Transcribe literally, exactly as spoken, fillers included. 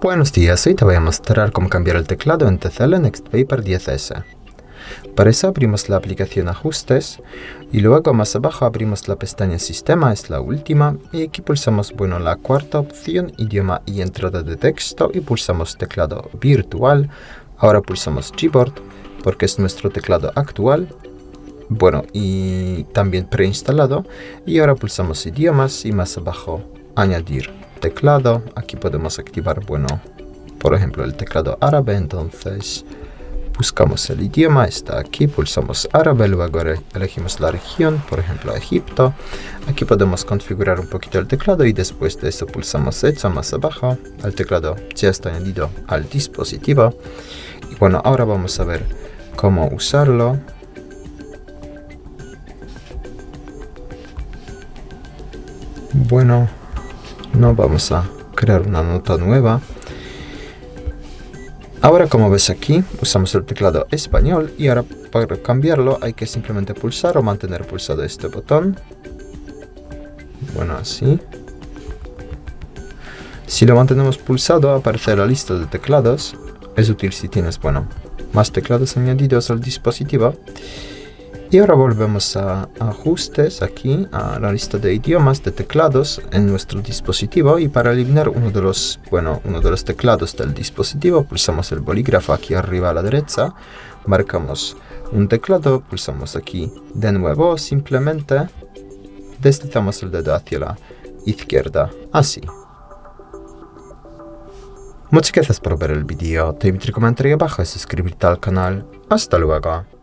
Buenos días, hoy te voy a mostrar cómo cambiar el teclado en T C L Next Paper diez ese. Para eso abrimos la aplicación Ajustes y luego más abajo abrimos la pestaña Sistema, es la última, y aquí pulsamos bueno la cuarta opción, Idioma y entrada de texto, y pulsamos Teclado virtual. Ahora pulsamos Gboard porque es nuestro teclado actual. Bueno, y también preinstalado. Y ahora pulsamos idiomas y más abajo añadir teclado. Aquí podemos activar, bueno, por ejemplo, el teclado árabe. Entonces buscamos el idioma, está aquí, pulsamos árabe, luego elegimos la región, por ejemplo, Egipto. Aquí podemos configurar un poquito el teclado y después de eso pulsamos hecho más abajo. El teclado ya está añadido al dispositivo. Y bueno, ahora vamos a ver cómo usarlo. Bueno, no vamos a crear una nota nueva. Ahora, como ves aquí, usamos el teclado español y ahora para cambiarlo hay que simplemente pulsar o mantener pulsado este botón. Bueno, así. Si lo mantenemos pulsado aparece la lista de teclados. Es útil si tienes, bueno, más teclados añadidos al dispositivo. Y ahora volvemos a ajustes, aquí a la lista de idiomas, de teclados en nuestro dispositivo, y para eliminar uno de los, bueno, uno de los teclados del dispositivo pulsamos el bolígrafo aquí arriba a la derecha, marcamos un teclado, pulsamos aquí de nuevo, simplemente deslizamos el dedo hacia la izquierda, así. Muchas gracias por ver el vídeo, te invito a comentar abajo y suscribirte al canal. Hasta luego.